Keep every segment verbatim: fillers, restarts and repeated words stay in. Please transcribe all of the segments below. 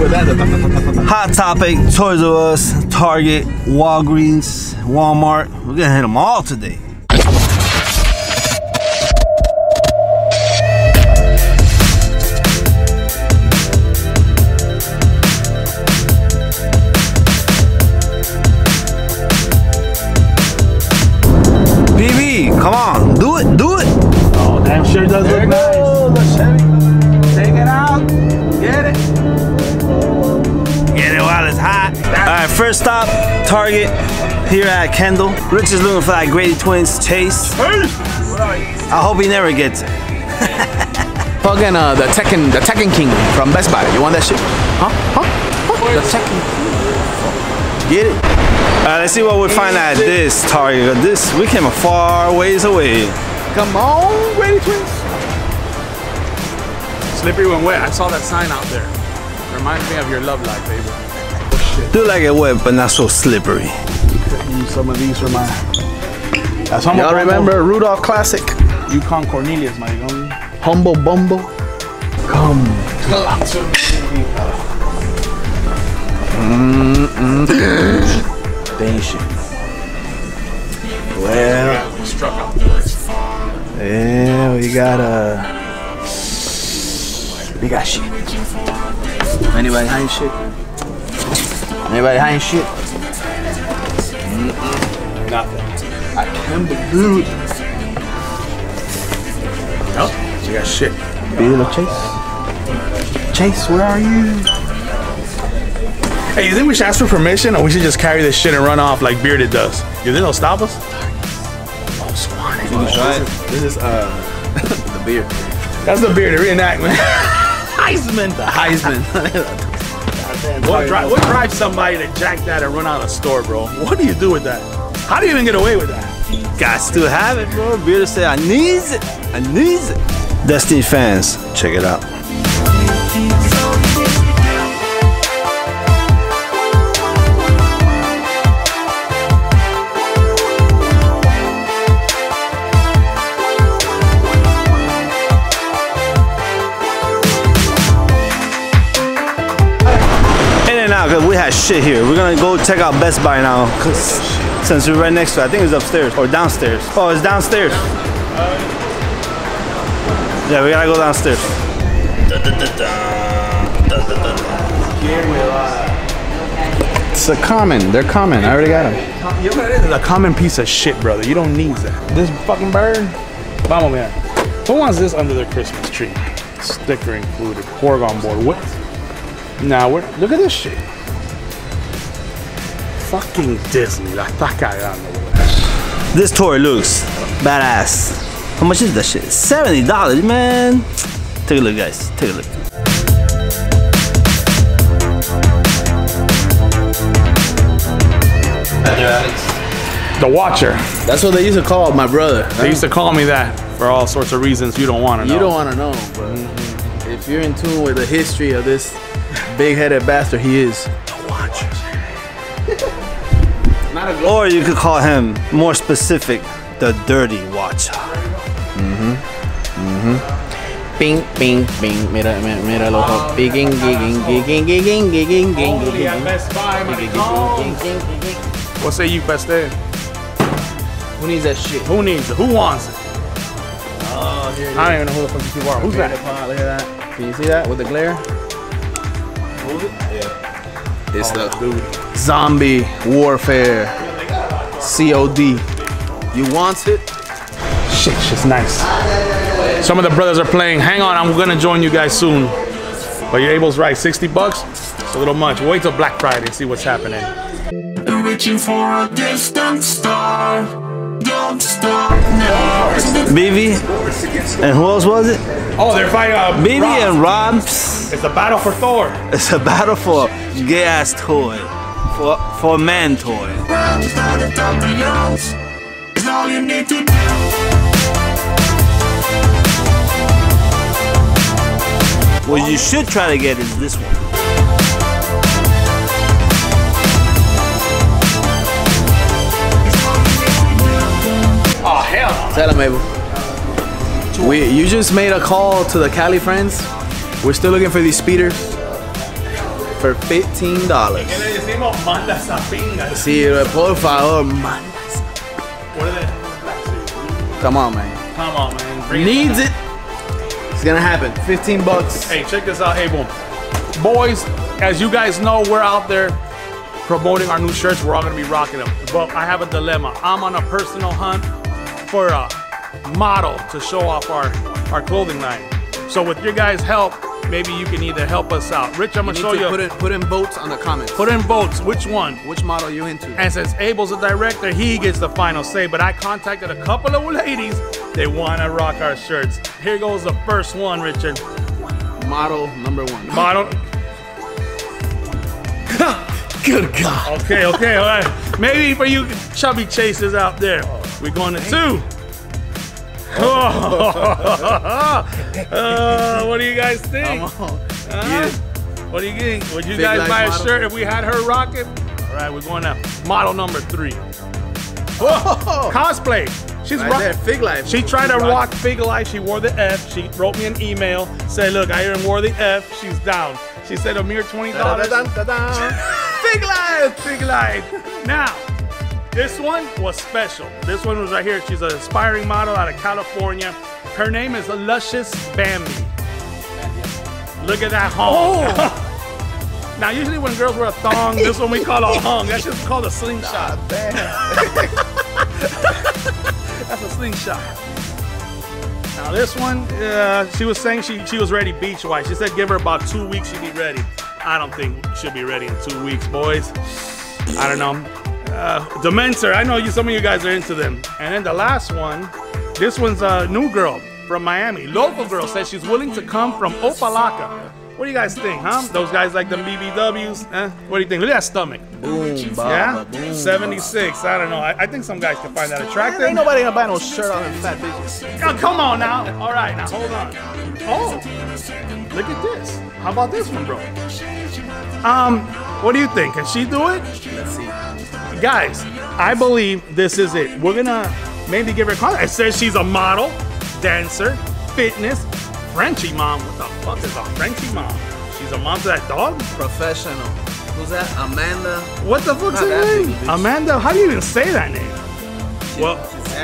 with that. Hot Topic, Toys R Us, Target, Walgreens, Walmart. We're gonna hit them all today. B B, come on, do it, do it. Oh, damn sure does there look it nice. Goes, the Chevy. Take it out, get it. Get it while it's hot. All right, first stop, Target, here at Kendall. Rich is looking for that Grady Twins Chase. Hey. I hope he never gets it. Fucking uh, the Tekken, the Tekken King from Best Buy. You want that shit? Huh? Huh? Huh? The Tekken. Get it. Alright, let's see what we find at this Target. This, we came a far ways away. Come on, Grady Twins. Slippery when wet. I saw that sign out there. Reminds me of your love life, baby. Oh, shit. Do like it wet, but not so slippery. Could use some of these for my... That's Humble Y'all remember Rudolph Classic. Yukon Cornelius, my young. Humble Bumble. Come. Come to me. Mm -mm. Well, yeah, we got uh, we got shit. Anybody hiding shit? Anybody hiding shit? Mm-mm. Nothing. I can't believe it. Nope. We got shit. Bearded Chase. Chase, where are you? Hey, you think we should ask for permission, or we should just carry this shit and run off like Bearded does? You think they'll stop us? Oh, swan. Oh, this is uh, the beard. That's the Bearded reenactment. Heisman. The Heisman. What drive, what drives somebody to jack that and run out of the store, bro? What do you do with that? How do you even get away with that? Guys still have it, bro. Bearded said, I needs it. I needs it. Destiny fans, check it out. Because we had shit here. We're gonna go check out Best Buy now, cause since we're right next to it. I think it's upstairs or downstairs. Oh, it's downstairs. Yeah, we gotta go downstairs. It's a common. They're common. I already got them. You know what it is? A common piece of shit, brother. You don't need that. This fucking bird. Vamos, man. Who wants this under their Christmas tree? Sticker included. Porg on board. What? Now nah, we're look at this shit. Fucking Disney, la taca grande. This toy looks badass. How much is that shit? seventy dollars, man. Take a look, guys. Take a look. The Watcher. That's what they used to call my brother. They huh? used to call me that for all sorts of reasons you don't want to know. You don't want to know, but mm-hmm. if you're in tune with the history of this big-headed bastard he is. The Watcher. Not a or you could call him, more specific, the Dirty Watcher. Mm-hmm. Mm-hmm. Bing, bing, bing. Mira, mira, mira, loco. Bigging, gigging, gigging, gigging, gigging, gigging, gigging. What say you, best day? Who needs that shit? Who needs it? Who wants it? Oh, here it is. I don't even know who the fuck you are. Who's that? Look at that. Can you see that with the glare? Yeah. It's oh, the dude. Zombie Warfare C O D. You want it? Shit, shit's nice. Some of the brothers are playing. Hang on, I'm gonna join you guys soon. But you're able's right, sixty bucks? It's a little much. Wait till Black Friday and see what's happening. Reaching for a distant star. Don't stop now. B B? And who else was it? Oh, they're fighting uh, B B Rob. And Robs. It's a battle for Thor. It's a battle for gay ass toy. For for man toy. What you should try to get is this one. Oh hell no. Tell him, Abel. We, you just made a call to the Cali friends. We're still looking for these speeders. for fifteen dollars. ¿Qué le decimos? Manda esa pinga. Sí, por favor, manda esa pinga. Come on, man. Come on, man. Bring Needs it, it. It's gonna happen. fifteen bucks. Hey, check this out. Hey, boom. Boys, as you guys know, we're out there promoting our new shirts. We're all gonna be rocking them. But I have a dilemma. I'm on a personal hunt for a model to show off our, our clothing line. So with your guys' help, maybe you can either help us out. Rich, I'm gonna show you. Put in, put in votes on the comments. Put in votes, which one? Which model you into? And since Abel's the director, he gets the final say, but I contacted a couple of ladies. They wanna rock our shirts. Here goes the first one, Richard. Model number one. Model. Good God. Okay, okay, all right. Maybe for you chubby chasers out there. We're going to two. Oh. uh, what do you guys think? Huh? Yeah. What do you think? Would you Big guys buy a shirt if we had her rocking? All right, we're going to model number three. Oh. Cosplay. She's right there, Fig Life. She tried to rock Fig Life. She wore the F. She wrote me an email, said, "Look, I even wore the F." She's down. She said a mere twenty dollars. Da, da, da, da, da. Fig Life, Fig Life. Now, this one was special. This one was right here. She's an aspiring model out of California. Her name is Luscious Bambi. Look at that hong. Oh. Now, usually when girls wear a thong, this one we call a hong. That's just called a slingshot. Nah, that's a slingshot. Now this one, uh, she was saying she, she was ready beach-wise. She said give her about two weeks, she'd be ready. I don't think she'll be ready in two weeks, boys. I don't know. Uh, Dementor, I know you. Some of you guys are into them. And then the last one, this one's a new girl from Miami. Local girl says she's willing to come from Opa-laka. What do you guys think, huh? Those guys like them B B Ws, eh? What do you think? Look at that stomach. Boom, yeah? Boom, seventy-six, I don't know. I, I think some guys can find that attractive. Ain't nobody gonna buy no shirt on them fat bitches. Oh, come on now. All right, now hold on. Oh, look at this. How about this one, bro? Um, what do you think? Can she do it? Let's see. Guys, I believe this is it. We're gonna maybe give her a call. It says she's a model, dancer, fitness, Frenchie mom. What the fuck is a Frenchie mom? She's a mom to that dog? Professional. Who's that? Amanda. What the fuck's her name? Amanda, how do you even say that name? She well,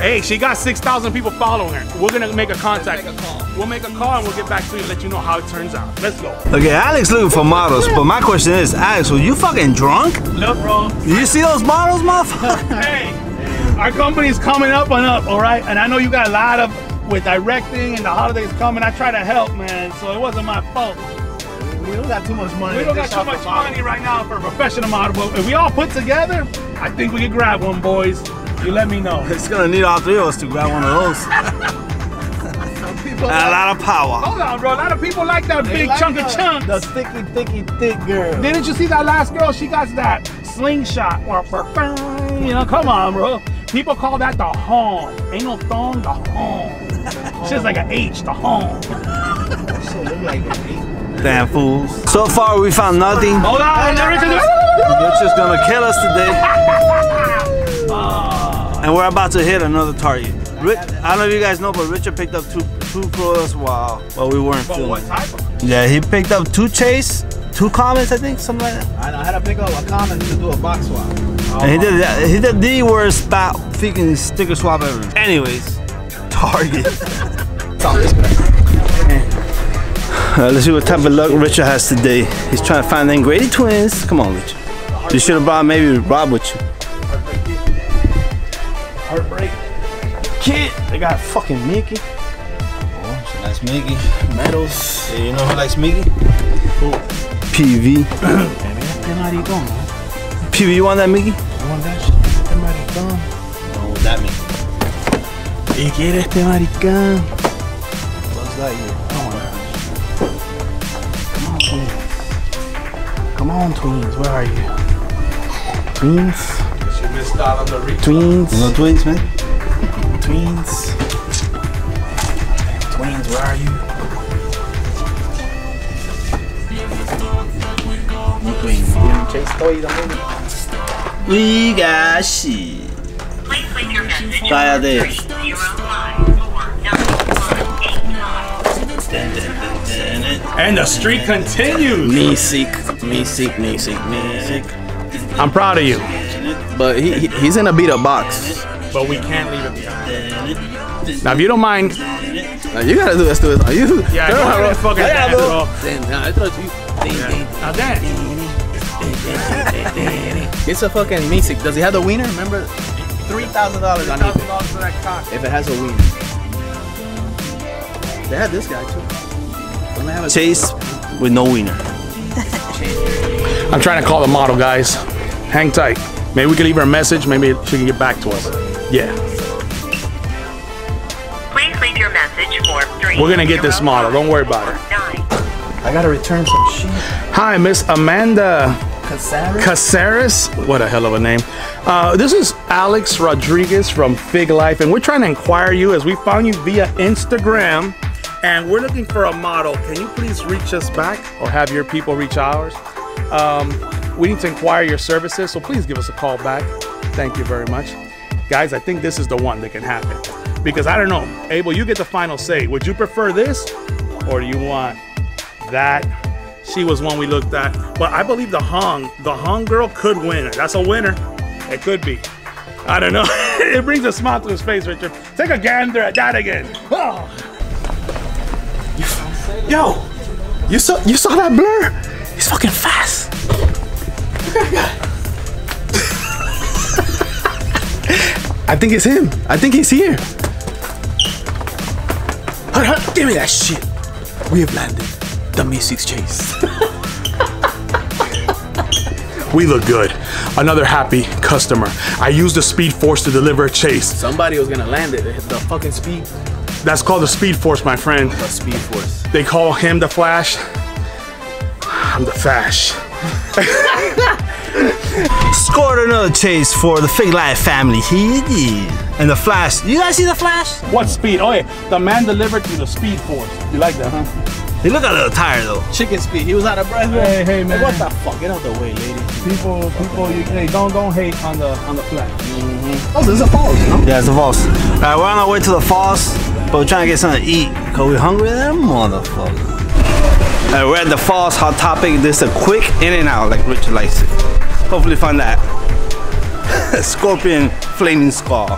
hey, she got six thousand people following her. We're gonna make a contact. Make a call. We'll make a call and we'll get back to you and let you know how it turns out. Let's go. Okay, Alex looking for models, but my question is, Alex, were you fucking drunk? Look, bro. You see those models, motherfucker? Hey, our company's coming up and up, all right? And I know you got a lot of with directing and the holidays coming. I try to help, man, so it wasn't my fault. We don't got too much money. We don't got too much money right now for a professional model, but if we all put together, I think we can grab one, boys. You let me know. It's gonna need all three of us to grab one of those. Some people and like, a lot of power. Hold on, bro. A lot of people like that they big like chunky the, chunks. The thicky, thicky, thick girl. Didn't you see that last girl? She got that slingshot. You know, come on, bro. People call that the hong. Ain't no thong, the hong. She's like an H, the home. Damn fools. So far we found nothing. Hold on, Richard's just gonna kill us today. Oh. And we're about to hit another Target. Rich, I don't know if you guys know, but Richard picked up two two clothes while well, we weren't but feeling. What type of? Yeah, he picked up two Chase, two Comments, I think, something like that. I know, I had to pick up a Comment to do a box swap. Oh. And he did that. He did the worst about freaking sticker swap ever. Anyways. Target. uh, let's see what type of luck Richard has today. He's trying to find them Grady Twins. Come on, Richard. You should have brought maybe Rob with you. Heartbreak. Kid. They got fucking Mickey. Oh, she likes Mickey. Medals. Yeah, you know who likes Mickey? Who? P V. P V, you want that Mickey? You want that shit? Oh, that Mickey. ¿Qué quiere este maricán? What's that here? Come on, twins. Come on, twins. Where are you? Twins. You missed out on the reach. Twins. No twins, man. Twins. Twins, where are you? No twins. Chase toy también. We got shit. Cállate. And the streak continues. Mi six Music, music, music. I'm proud of you. But he, he he's in a beat-up box. But we can't leave it behind. Now, if you don't mind, now, you gotta do this to us. Are you? Yeah, girl, I don't fucking dance, bro. Damn, nah, I thought you. Yeah. Now dance. It's a fucking music. Does he have the wiener? Remember, three thousand dollars on it. If it has a wiener, they had this guy too. Have a Chase wiener. With no wiener. I'm trying to call the model, guys. Hang tight. Maybe we can leave her a message. Maybe she can get back to us. Yeah. Please leave your message for three. We're gonna get this model. Don't worry about it. I gotta return some shit. Hi, Miss Amanda Caceres? Caceres. What a hell of a name. Uh, this is Alex Rodriguez from Fig Life, and we're trying to inquire you as we found you via Instagram, and we're looking for a model. Can you please reach us back, or have your people reach ours? Um, we need to inquire your services, so please give us a call back. Thank you very much. Guys, I think this is the one that can happen. Because I don't know, Abel, you get the final say. Would you prefer this, or do you want that? She was one we looked at. But I believe the Hong, the Hong girl could win it. That's a winner. It could be. I don't know. It brings a smile to his face, Richard. Take a gander at that again. Oh. Yo, you saw, you saw that blur? He's fucking fast. I think it's him. I think he's here. Hold, hold, give me that shit. We have landed the Mi six chase. We look good. Another happy customer. I used the Speed Force to deliver a chase. Somebody was gonna land it. The fucking Speed. That's called the Speed Force, my friend. The Speed Force. They call him the Flash. I'm the Fash. Scored another chase for the Fig Life family. He did. And the Flash. You guys see the Flash? What speed? Oh, yeah. The man delivered through the Speed Force. You like that, huh? He looked a little tired, though. Chicken speed. He was out of breath. Hey, hey, man. Hey, what the fuck? Get out the way, lady. People, people, you, hey, don't, don't hate on the, on the Flash. Mm-hmm. Oh, there's a falls. Huh? Yeah, it's a falls. All right, we're on our way to the falls, but we're trying to get something to eat because we're hungry as that motherfucker. Uh, we're at the Falls Hot Topic. This is a quick in and out, like Richard likes it. Hopefully find that Scorpion Flaming Skull.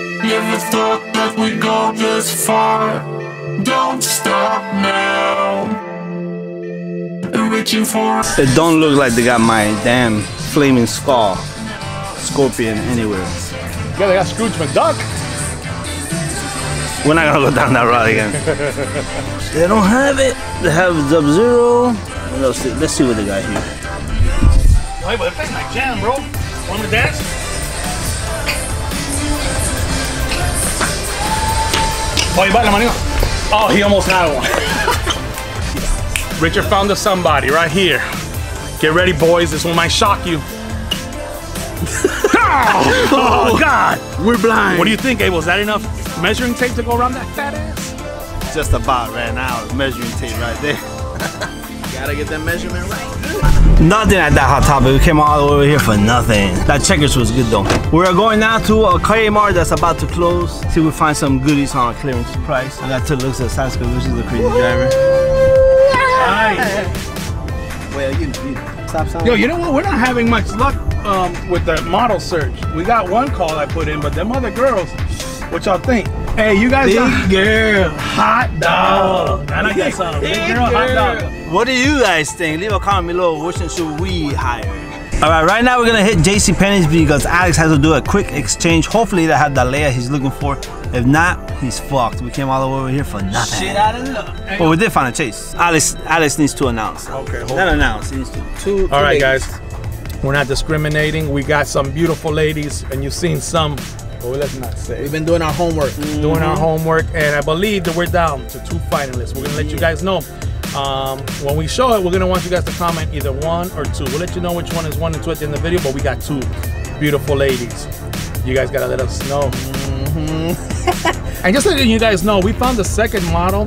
Never thought that we'd go this far. Don't stop now. Reaching for. It don't look like they got my damn Flaming Skull Scorpion anywhere. Yeah, they got Scrooge McDuck. We're not gonna go down that road again. They don't have it. They have Sub Zero. Let's see, let's see what they got here. Hey, but that's my jam, bro. Want to dance? Oh, he almost had one. Richard found us somebody right here. Get ready, boys. This one might shock you. Oh, oh God! We're blind. What do you think, Abel? Is that enough measuring tape to go around that fat ass? Just about ran out of measuring tape right there. Gotta get that measurement right. Nothing at that Hot Topic. We came all the way over here for nothing. That Checkers was good though. We're going now to a Kmart that's about to close. See if we find some goodies on a clearance price. I got two looks at Sasuke, which is the crazy driver. Nice. Well, you, you stop sounding. Yo, you know what? We're not having much luck. Um, with the model search. We got one call I put in, but them other girls, what y'all think? Hey, you guys got Big Girl Hot Dog. And I got some Big Girl Hot Dog. What do you guys think? Leave a comment below. Which one should we hire? All right, right now we're gonna hit J C Penney's because Alex has to do a quick exchange. Hopefully they have the Leia he's looking for. If not, he's fucked. We came all the way over here for nothing. Shit out of luck. But well, we did find a chase. Alex, Alex needs to announce. Okay, hold Not on. announce. He needs to. Two, all right, ladies. guys. We're not discriminating. We got some beautiful ladies, and you've seen some. Well, let's not say. We've been doing our homework. Mm-hmm. Doing our homework, and I believe that we're down to two finalists. We're gonna let you guys know. Um, when we show it, we're gonna want you guys to comment either one or two. We'll let you know which one is one and two at the end of the video, but we got two beautiful ladies. You guys gotta let us know. Mm-hmm. And just letting you guys know, we found the second model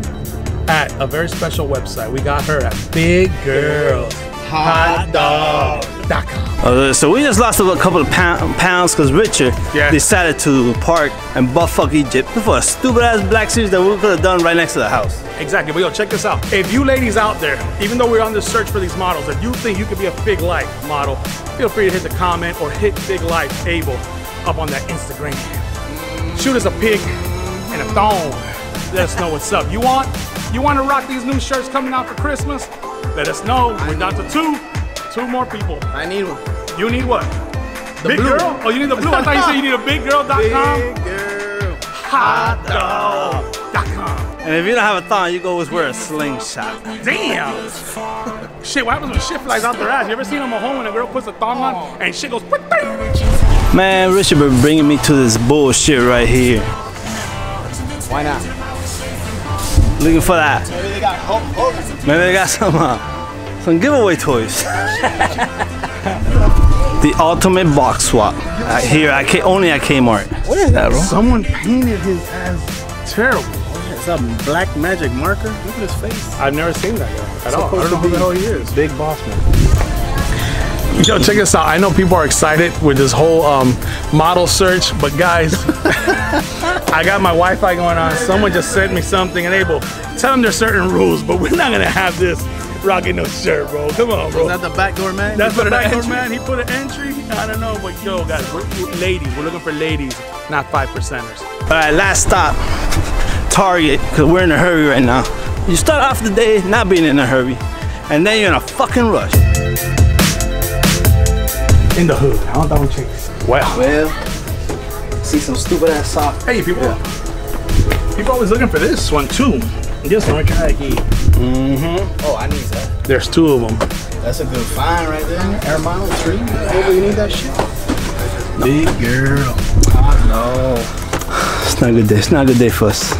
at a very special website. We got her at Big Girls hotdog dot com. Uh, so we just lost a couple of pound, pounds because Richard yeah. decided to park and buttfuck Egypt for a stupid ass black series that we could have done right next to the house. Exactly, but yo, check this out. If you ladies out there, even though we're on this search for these models, if you think you could be a Fig Life model, feel free to hit the comment or hit Fig Life Able up on that Instagram. Shoot us a pig and a thong. Let us know what's up. You want? You want to rock these new shirts coming out for Christmas? Let us know. We're down to two, two more people. I need one. You need what? The big blue. Girl? Oh, you need the blue. I thought you said you need a big girl dot com. big girl hot dog dot com. And if you don't have a thong, you go always wear a slingshot. Damn. Shit, what happens when shit flies out their ass? You ever seen them at home when a girl puts a thong on and shit goes? Man, Richard been bringing me to this bullshit right here. Why not? Looking for that. Maybe they got hope, hope. Maybe they got some uh, some giveaway toys. The ultimate box swap uh, here. I can only at Kmart. What is that? Bro? Someone painted his ass terrible. Some black magic marker. Look at his face. I've never seen that guy at all. I don't know who the hell he is. Big boss man. Yo, check this out. I know people are excited with this whole um, model search, but guys, I got my Wi-Fi going on. Someone just sent me something, and Abel, tell them there's certain rules, but we're not gonna have this rocking no shirt, bro. Come on, bro. Is that the back door man? That's the back door man. He put an entry. I don't know, but yo, guys, we're, we're ladies. We're looking for ladies, not five percenters. All right, last stop, Target, because we're in a hurry right now. You start off the day not being in a hurry, and then you're in a fucking rush. In the hood, I don't double check. Wow. Well, see some stupid ass socks. Hey, people. Yeah. People always looking for this one too. This one, mm-hmm. Oh, I need that. There's two of them. That's a good find right there. Air Model three. Oh, you need that shit. No. Big girl. Oh no. It's not a good day. It's not a good day for us.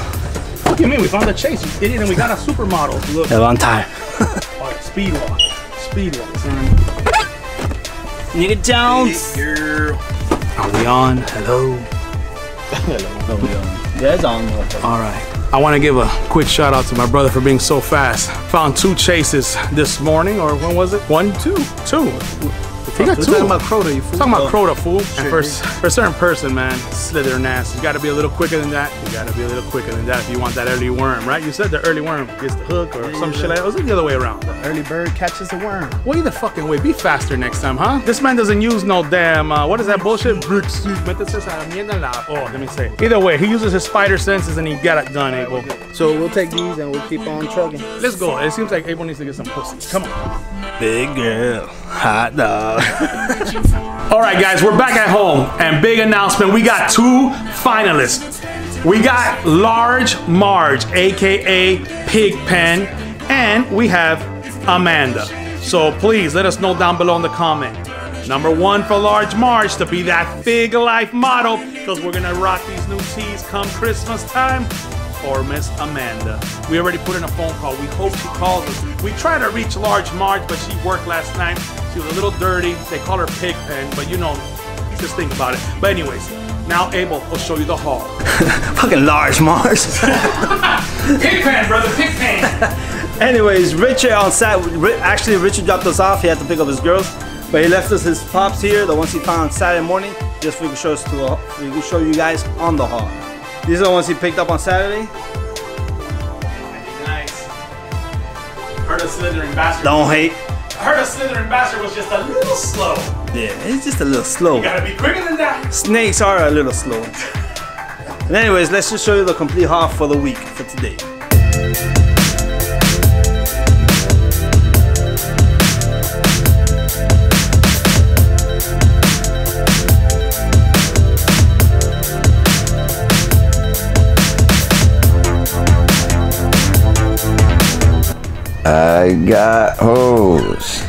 What do you mean? We found a Chase, you idiot, and we got a supermodel. Look. A long time. All right, speed walk. Speed walk. Mm. Nigga Jones! Big girl. Are we on? Hello? Hello. Are we on? Yeah, it's on. Alright. I want to give a quick shout out to my brother for being so fast. Found two chases this morning, or when was it? One, two, two. We got two. Talking about Crota, you fool. Talking about Crota, fool. And for, for a certain person, man, slither and ass. You got to be a little quicker than that. You got to be a little quicker than that if you want that early worm, right? You said the early worm gets the hook or yeah, some yeah. shit like that. It was the other way around. The early bird catches the worm. Well, either fucking way. Be faster next time, huh? This man doesn't use no damn, uh, what is that bullshit? Oh, let me say. Either way, he uses his spider senses and he got it done, Abel. So we'll take these and we'll keep on trucking. Let's go. It seems like Abel needs to get some pussy. Come on. Big girl. Hot dog. All right, guys, we're back at home, and big announcement. We got two finalists. We got Large Marge, A K A Pig Pen, and we have Amanda. So please let us know down below in the comment. Number one for Large Marge to be that Fig Life model, because we're gonna rock these new tees come Christmas time. Or Miss Amanda. We already put in a phone call. We hope she calls us. We tried to reach Large Marge, but she worked last night. She was a little dirty. They call her Pig Pen, but you know, just think about it. But anyways, now Abel will show you the haul. Fucking Large Marge. Pig Pen, brother, Pig Pen. Anyways, Richard on site. Actually, Richard dropped us off. He had to pick up his girls, but he left us his pops here, the ones he found on Saturday morning, just for we could show us to the, we could show you guys on the haul. These are the ones he picked up on Saturday. Nice. Heard a slithering bastard. Don't hate. Heard a slithering bastard was just a little slow. Yeah, it's just a little slow. You gotta be quicker than that. Snakes are a little slow. And anyways, let's just show you the complete haul for the week, for today. I got hoes,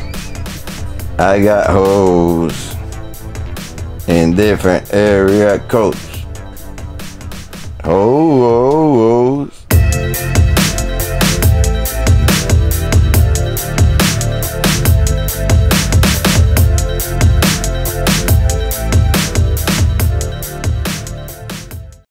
I got hoes in different area codes. Ho